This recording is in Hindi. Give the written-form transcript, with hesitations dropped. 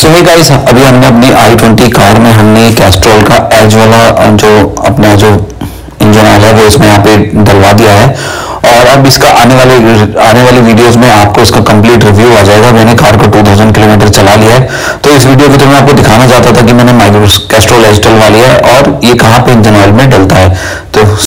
सो हे गाइस, अभी हमने अपनी i20 कार में हमने कैस्ट्रोल का एज वाला जो अपना जो इंजन ऑयल है वो इसमें यहाँ पे डलवा दिया है और अब इसका आने वाले वीडियोस में आपको इसका कंप्लीट रिव्यू आ जाएगा। मैंने कार को 2000 किलोमीटर चला लिया है, तो इस वीडियो के थ्रू मैं आपको दिखाना चाहता था कि मैंने माइक्रो कैस्ट्रोल एज डलवा लिया है और ये कहाँ पे इंजन ऑयल में डलता है। तो